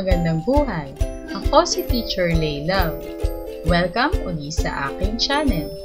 magandang buhay. Ako si Teacher Lei Love. Welcome ulit sa aking channel.